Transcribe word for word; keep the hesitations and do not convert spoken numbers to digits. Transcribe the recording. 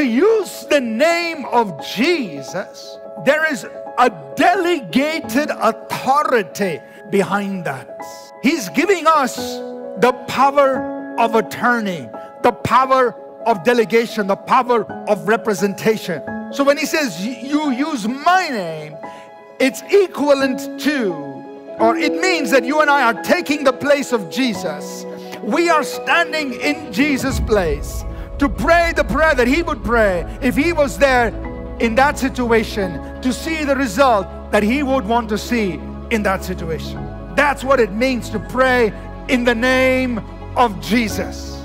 to use the name of Jesus, there is a delegated authority behind that. He's giving us the power of attorney, the power of delegation, the power of representation. So when he says you use my name, it's equivalent to, or it means that you and I are taking the place of Jesus. We are standing in Jesus' place to pray the prayer that he would pray if he was there in that situation, to see the result that he would want to see in that situation. That's what it means to pray in the name of Jesus.